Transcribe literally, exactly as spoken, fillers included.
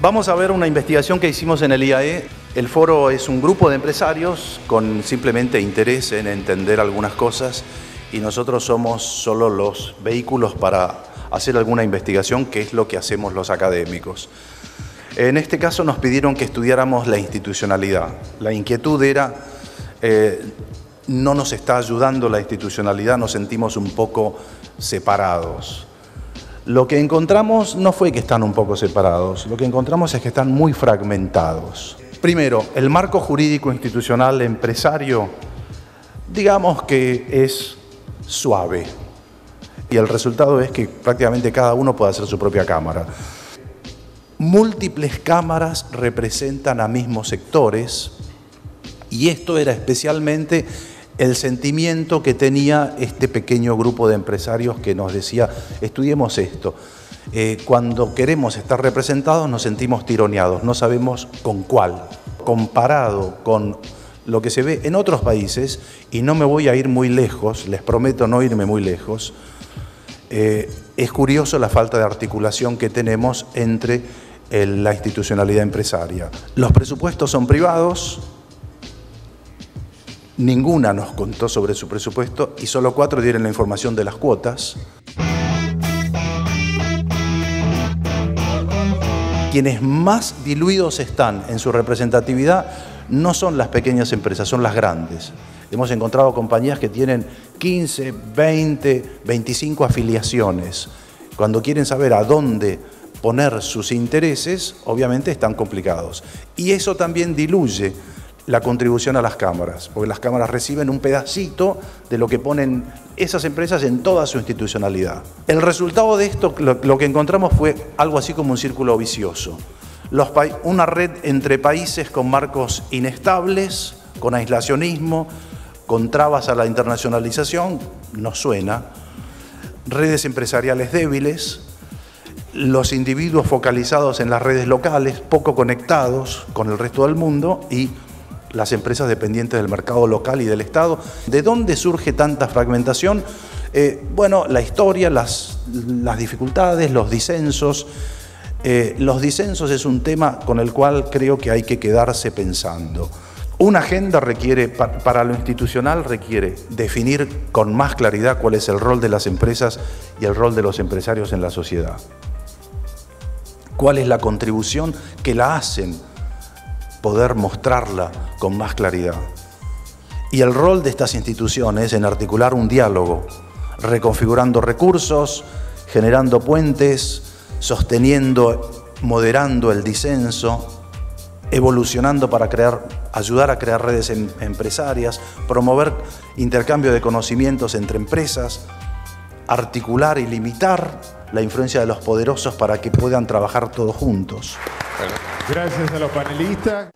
Vamos a ver una investigación que hicimos en el I A E. El foro es un grupo de empresarios con simplemente interés en entender algunas cosas y nosotros somos solo los vehículos para hacer alguna investigación, que es lo que hacemos los académicos. En este caso nos pidieron que estudiáramos la institucionalidad. La inquietud era, eh, no nos está ayudando la institucionalidad, nos sentimos un poco separados. Lo que encontramos no fue que están un poco separados, lo que encontramos es que están muy fragmentados. Primero, el marco jurídico institucional empresario, digamos que es suave. Y el resultado es que prácticamente cada uno puede hacer su propia cámara. Múltiples cámaras representan a mismos sectores y esto era especialmente el sentimiento que tenía este pequeño grupo de empresarios que nos decía, estudiemos esto. Eh, cuando queremos estar representados nos sentimos tironeados, no sabemos con cuál. Comparado con lo que se ve en otros países, y no me voy a ir muy lejos, les prometo no irme muy lejos, eh, es curioso la falta de articulación que tenemos entre eh, la institucionalidad empresaria. Los presupuestos son privados. Ninguna nos contó sobre su presupuesto y solo cuatro dieron la información de las cuotas. Quienes más diluidos están en su representatividad no son las pequeñas empresas, son las grandes. Hemos encontrado compañías que tienen quince, veinte, veinticinco afiliaciones. Cuando quieren saber a dónde poner sus intereses, obviamente están complicados. Y eso también diluye la contribución a las cámaras, porque las cámaras reciben un pedacito de lo que ponen esas empresas en toda su institucionalidad. El resultado de esto, lo que encontramos fue algo así como un círculo vicioso. Los una red entre países con marcos inestables, con aislacionismo, con trabas a la internacionalización, nos suena, redes empresariales débiles, los individuos focalizados en las redes locales, poco conectados con el resto del mundo y las empresas dependientes del mercado local y del Estado. ¿De dónde surge tanta fragmentación? Eh, bueno, la historia, las, las dificultades, los disensos. Eh, los disensos es un tema con el cual creo que hay que quedarse pensando. Una agenda requiere, para lo institucional, requiere definir con más claridad cuál es el rol de las empresas y el rol de los empresarios en la sociedad. ¿Cuál es la contribución que la hacen? Poder mostrarla con más claridad. Y el rol de estas instituciones en articular un diálogo, reconfigurando recursos, generando puentes, sosteniendo, moderando el disenso, evolucionando para crear, ayudar a crear redes em- empresarias, promover intercambio de conocimientos entre empresas, articular y limitar la influencia de los poderosos para que puedan trabajar todos juntos. Gracias a los panelistas.